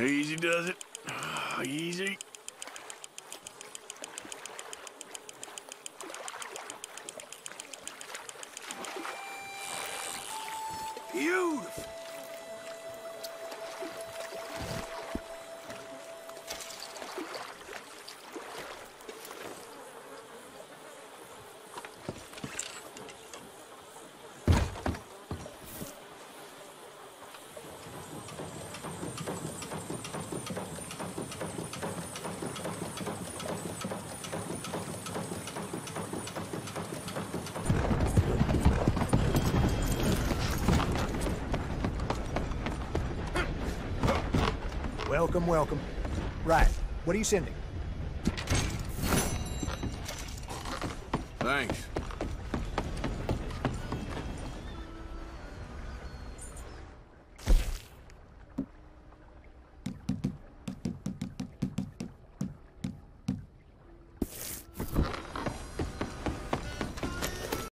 Easy does it. Easy. Beautiful. Welcome, welcome. Right, what are you sending? Thanks.